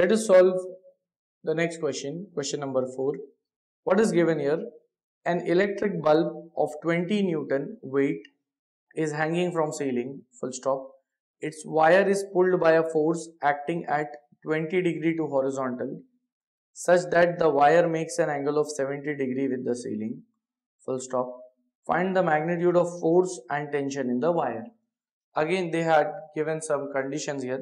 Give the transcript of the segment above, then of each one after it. Let us solve the next question, question number 4. What is given here? An electric bulb of 20 Newton weight is hanging from ceiling, full stop. Its wire is pulled by a force acting at 20 degree to horizontal, such that the wire makes an angle of 70 degree with the ceiling, full stop. Find the magnitude of force and tension in the wire. Again, they had given some conditions here.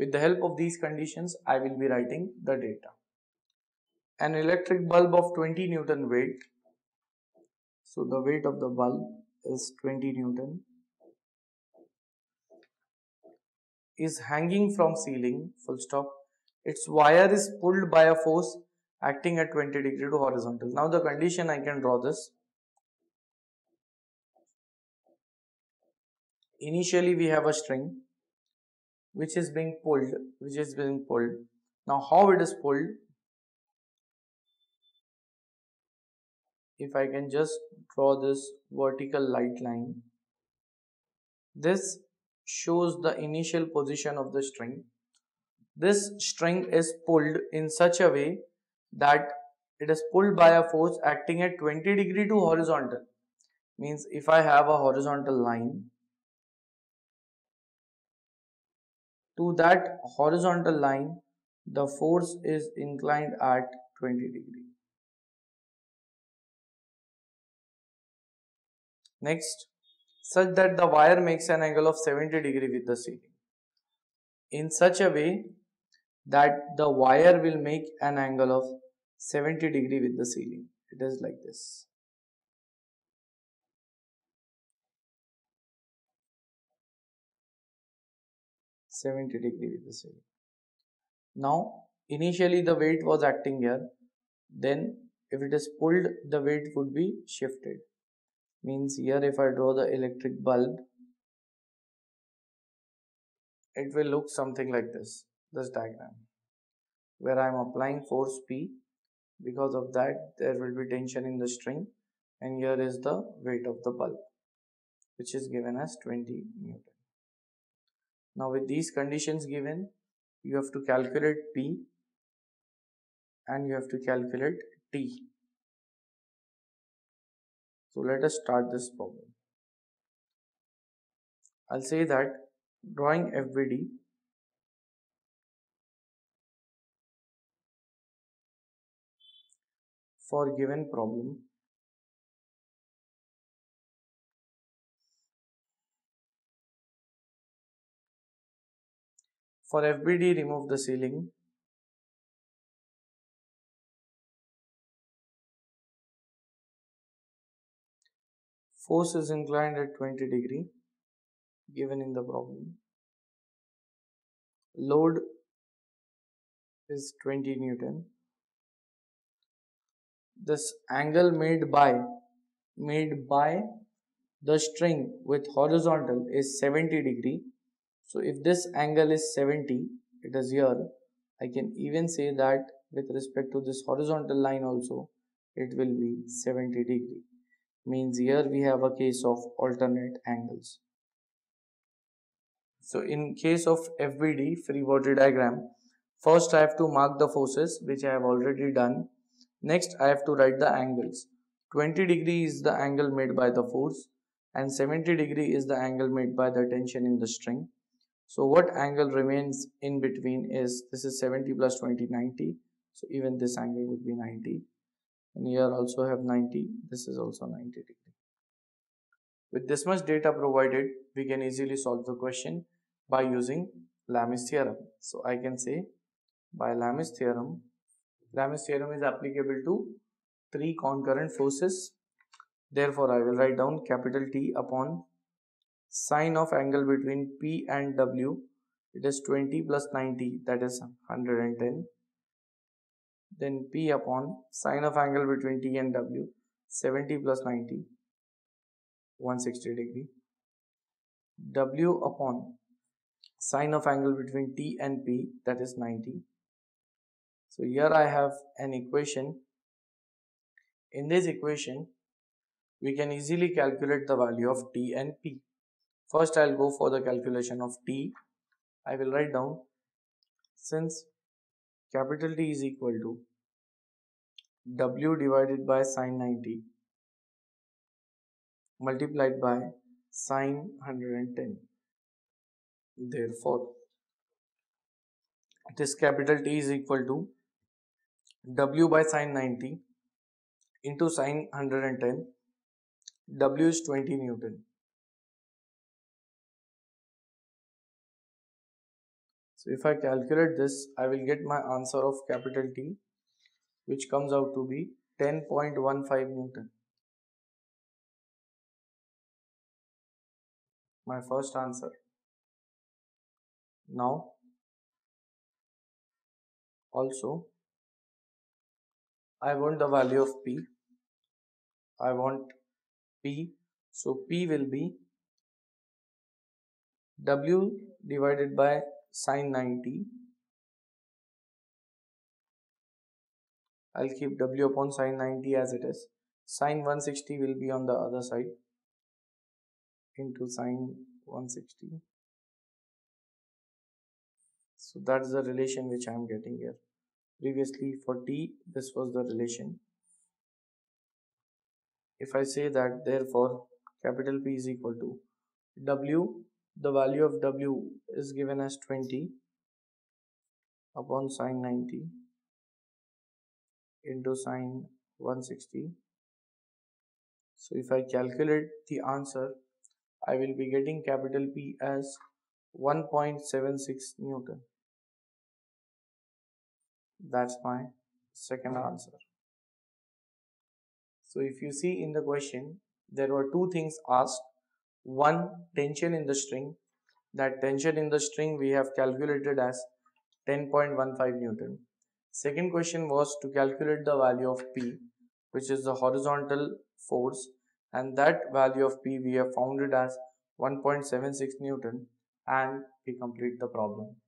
With the help of these conditions, I will be writing the data. An electric bulb of 20 Newton weight. So the weight of the bulb is 20 Newton. Is hanging from ceiling, full stop. Its wire is pulled by a force acting at 20 degree to horizontal. Now the condition I can draw this. Initially we have a string which is being pulled, Now how it is pulled? If I can just draw this vertical light line, this shows the initial position of the string. This string is pulled in such a way that it is pulled by a force acting at 20 degree to horizontal. Means if I have a horizontal line, to that horizontal line, the force is inclined at 20 degree. Next, such that the wire makes an angle of 70 degree with the ceiling. In such a way that the wire will make an angle of 70 degree with the ceiling. It is like this. Now, initially the weight was acting here. Then, if it is pulled, the weight would be shifted. Means here if I draw the electric bulb, it will look something like this diagram, where I am applying force P. Because of that, there will be tension in the string, and here is the weight of the bulb, which is given as 20 Newton. Now with these conditions given, you have to calculate P and you have to calculate T. So let us start this problem. I'll say that drawing FBD, for given problem, for FBD remove the ceiling, force is inclined at 20 degree given in the problem, load is 20 Newton, this angle made by the string with horizontal is 70 degree. So if this angle is 70, it is here. I can even say that with respect to this horizontal line also, it will be 70 degree. Means here we have a case of alternate angles. So in case of FBD, free body diagram, first I have to mark the forces, which I have already done. Next I have to write the angles. 20 degree is the angle made by the force and 70 degree is the angle made by the tension in the string. So what angle remains in between is, this is 70 plus 20, 90. So even this angle would be 90. And here also have 90. This is also 90 degree. With this much data provided, we can easily solve the question by using Lamė's theorem. So I can say by Lamė's theorem is applicable to 3 concurrent forces. Therefore, I will write down capital T upon sine of angle between P and W, it is 20 plus 90, that is 110. Then P upon sine of angle between T and W, 70 plus 90, 160 degree. W upon sine of angle between T and P, that is 90. So here I have an equation. In this equation, we can easily calculate the value of T and P. First, I will go for the calculation of T. I will write down, since Capital T is equal to W divided by sine 90 multiplied by sine 110. Therefore, this capital T is equal to W by sine 90 into sine 110. W is 20 Newton. So if I calculate this, I will get my answer of capital T, which comes out to be 10.15 Newton. My first answer. Now, also, I want the value of P. I want P. So P will be W divided by sine 90. I'll keep W upon sine 90 as it is. Sine 160 will be on the other side into sine 160. So that is the relation which I am getting here. Previously for T, this was the relation. If I say that, therefore, capital P is equal to W, the value of W is given as 20 upon sine 90 into sine 160. So if I calculate the answer, I will be getting capital P as 1.76 Newton. That's my second answer. So if you see in the question, there were two things asked. One, tension in the string. That tension in the string we have calculated as 10.15 Newton. Second question was to calculate the value of P, which is the horizontal force, and that value of P we have found it as 1.76 Newton, and we complete the problem.